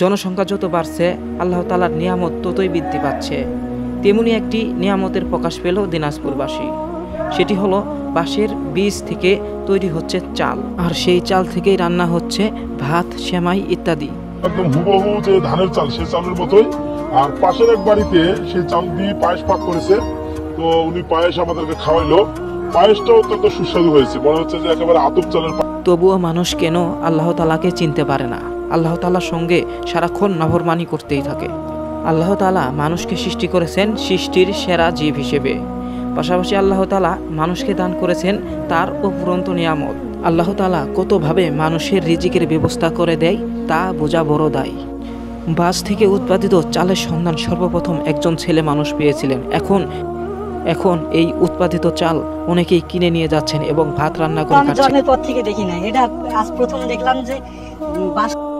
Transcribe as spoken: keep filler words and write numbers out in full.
জনসংখ্যা যত বাড়ছে, আল্লাহ তাআলার নিয়ামত ততই বৃদ্ধি পাচ্ছে। তেমনি একটি নিয়ামতের প্রকাশ পেল দিনাজপুরবাসী। সেটি হলো বাঁশের বীজ থেকে তৈরি হচ্ছে চাল, আর সেই চাল থেকেই রান্না হচ্ছে ভাত, সেমাই ইত্যাদি। একদম হুবহু যে ধানের চাল, সেই চালের মতোই। আর পাশের এক বাড়িতে সেই চাল দিয়ে পায়েস পাক করেছে, তো উনি পায়েস আমাদেরকে খাওয়াইলো। পায়েসটাও অত্যন্ত সুস্বাদু হয়েছে, মনে হচ্ছে যে একেবারে আতপ চালের। তবুও মানুষ কেন আল্লাহ তাআলাকে চিনতে পারে না? আল্লাহ তাআলার সঙ্গে সারাক্ষণ নাফরমানি করতেই থাকে। আল্লাহ তাআলা মানুষকে সৃষ্টি করেছেন সৃষ্টির সেরা জীব হিসেবে, পাশাপাশি আল্লাহ তাআলা মানুষকে দান করেছেন তার অফুরন্ত নিয়ামত। আল্লাহ তাআলা কতভাবে মানুষের রিজিকের ব্যবস্থা করে দেয় তা বোঝা বড় দায়। বাঁশ থেকে উৎপাদিত চালের সন্ধান সর্বপ্রথম একজন ছেলে মানুষ পেয়েছিলেন। এখন এখন এই উৎপাদিত চাল অনেকেই কিনে নিয়ে যাচ্ছেন এবং ভাত রান্না করে খাচ্ছেন।